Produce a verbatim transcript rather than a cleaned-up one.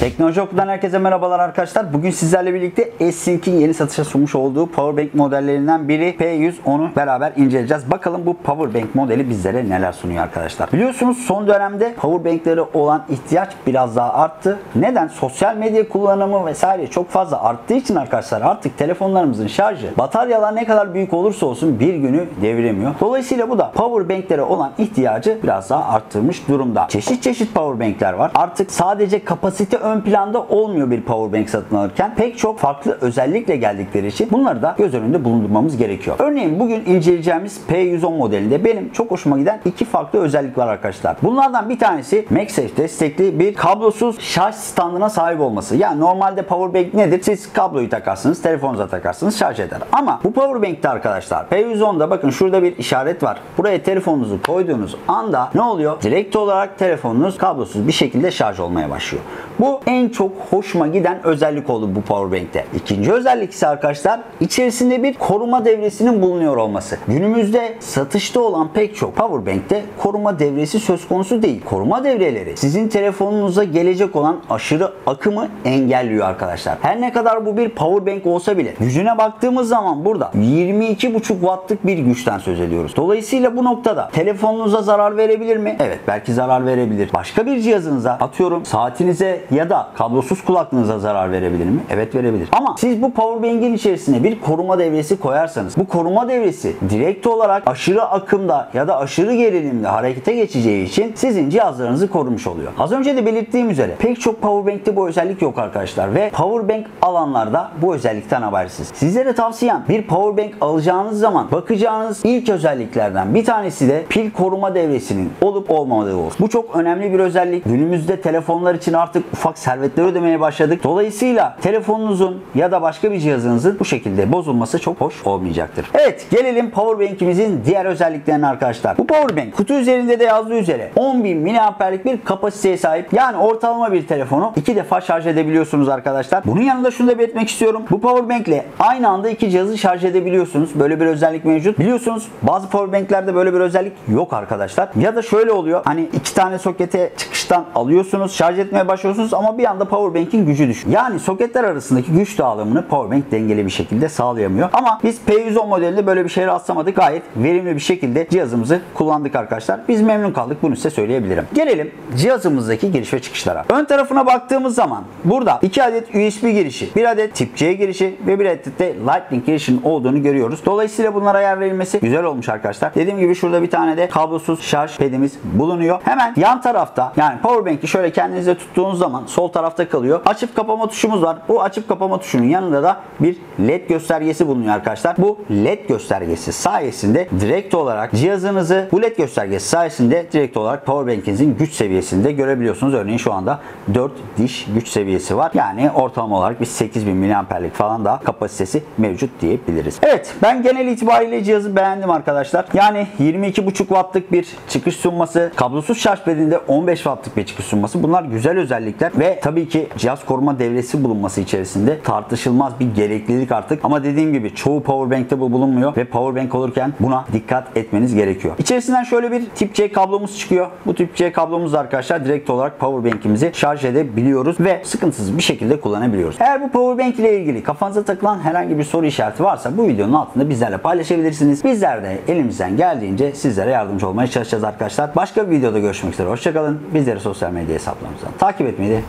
Teknolojioku'dan herkese merhabalar arkadaşlar. Bugün sizlerle birlikte S Link'in yeni satışa sunmuş olduğu powerbank modellerinden biri P yüz onu beraber inceleyeceğiz. Bakalım bu powerbank modeli bizlere neler sunuyor arkadaşlar. Biliyorsunuz son dönemde powerbank'lere olan ihtiyaç biraz daha arttı. Neden? Sosyal medya kullanımı vesaire çok fazla arttığı için arkadaşlar artık telefonlarımızın şarjı, bataryalar ne kadar büyük olursa olsun bir günü deviremiyor. Dolayısıyla bu da powerbank'lere olan ihtiyacı biraz daha arttırmış durumda. Çeşit çeşit powerbank'ler var. Artık sadece kapasite ön planda olmuyor bir powerbank satın alırken. Pek çok farklı özellikle geldikleri için bunları da göz önünde bulundurmamız gerekiyor. Örneğin bugün inceleyeceğimiz P yüz on modelinde benim çok hoşuma giden iki farklı özellik var arkadaşlar. Bunlardan bir tanesi MagSafe destekli bir kablosuz şarj standına sahip olması. Yani normalde powerbank nedir? Siz kabloyu takarsınız, telefonunuza takarsınız, şarj eder. Ama bu powerbank'te arkadaşlar P yüz onda bakın şurada bir işaret var. Buraya telefonunuzu koyduğunuz anda ne oluyor? Direkt olarak telefonunuz kablosuz bir şekilde şarj olmaya başlıyor. Bu en çok hoşuma giden özellik oldu bu powerbank'te. İkinci özellik ise arkadaşlar içerisinde bir koruma devresinin bulunuyor olması. Günümüzde satışta olan pek çok powerbank'te koruma devresi söz konusu değil. Koruma devreleri sizin telefonunuza gelecek olan aşırı akımı engelliyor arkadaşlar. Her ne kadar bu bir powerbank olsa bile gücüne baktığımız zaman burada yirmi iki buçuk wattlık bir güçten söz ediyoruz. Dolayısıyla bu noktada telefonunuza zarar verebilir mi? Evet, belki zarar verebilir. Başka bir cihazınıza, atıyorum saatinize ya ya da kablosuz kulaklığınıza zarar verebilir mi? Evet, verebilir. Ama siz bu powerbank'in içerisine bir koruma devresi koyarsanız bu koruma devresi direkt olarak aşırı akımda ya da aşırı gerilimde harekete geçeceği için sizin cihazlarınızı korumuş oluyor. Az önce de belirttiğim üzere pek çok powerbank'te bu özellik yok arkadaşlar ve powerbank alanlarda bu özellikten habersiz. Sizlere tavsiyem, bir powerbank alacağınız zaman bakacağınız ilk özelliklerden bir tanesi de pil koruma devresinin olup olmadığı olsun. Bu çok önemli bir özellik. Günümüzde telefonlar için artık ufak servetleri ödemeye başladık. Dolayısıyla telefonunuzun ya da başka bir cihazınızın bu şekilde bozulması çok hoş olmayacaktır. Evet, gelelim powerbank'imizin diğer özelliklerine arkadaşlar. Bu powerbank kutu üzerinde de yazdığı üzere on bin miliamperlik bir kapasiteye sahip. Yani ortalama bir telefonu iki defa şarj edebiliyorsunuz arkadaşlar. Bunun yanında şunu da belirtmek istiyorum. Bu powerbank ile aynı anda iki cihazı şarj edebiliyorsunuz. Böyle bir özellik mevcut. Biliyorsunuz bazı powerbank'lerde böyle bir özellik yok arkadaşlar. Ya da şöyle oluyor. Hani iki tane sokete çıkıştan alıyorsunuz, şarj etmeye başlıyorsunuz ama Ama bir anda powerbank'in gücü düşüyor. Yani soketler arasındaki güç dağılımını powerbank dengeli bir şekilde sağlayamıyor. Ama biz P yüz on modelinde böyle bir şey rastlamadık. Gayet verimli bir şekilde cihazımızı kullandık arkadaşlar. Biz memnun kaldık. Bunu size söyleyebilirim. Gelelim cihazımızdaki giriş ve çıkışlara. Ön tarafına baktığımız zaman burada iki adet U S B girişi, bir adet Tip-C girişi ve bir adet de Lightning girişinin olduğunu görüyoruz. Dolayısıyla bunlara yer verilmesi güzel olmuş arkadaşlar. Dediğim gibi şurada bir tane de kablosuz şarj pedimiz bulunuyor. Hemen yan tarafta, yani powerbank'i şöyle kendinizde tuttuğunuz zaman sol tarafta kalıyor. Açıp kapama tuşumuz var. Bu açıp kapama tuşunun yanında da bir led göstergesi bulunuyor arkadaşlar. Bu led göstergesi sayesinde direkt olarak cihazınızı bu led göstergesi sayesinde direkt olarak powerbank'inizin güç seviyesinde görebiliyorsunuz. Örneğin şu anda dört diş güç seviyesi var. Yani ortalama olarak bir sekiz bin miliamperlik falan da kapasitesi mevcut diyebiliriz. Evet, ben genel itibariyle cihazı beğendim arkadaşlar. Yani yirmi iki buçuk wattlık bir çıkış sunması, kablosuz şarj pedinde on beş wattlık bir çıkış sunması. Bunlar güzel özellikler ve Ve tabii ki cihaz koruma devresi bulunması içerisinde tartışılmaz bir gereklilik artık. Ama dediğim gibi çoğu powerbank'te bu bulunmuyor ve powerbank olurken buna dikkat etmeniz gerekiyor. İçerisinden şöyle bir Tip-C kablomuz çıkıyor. Bu Tip-C kablomuz arkadaşlar direkt olarak powerbank'imizi şarj edebiliyoruz ve sıkıntısız bir şekilde kullanabiliyoruz. Eğer bu powerbank ile ilgili kafanıza takılan herhangi bir soru işareti varsa bu videonun altında bizlerle paylaşabilirsiniz. Bizler de elimizden geldiğince sizlere yardımcı olmaya çalışacağız arkadaşlar. Başka bir videoda görüşmek üzere. Hoşçakalın. Bizleri sosyal medya hesaplarımızdan takip etmeyi de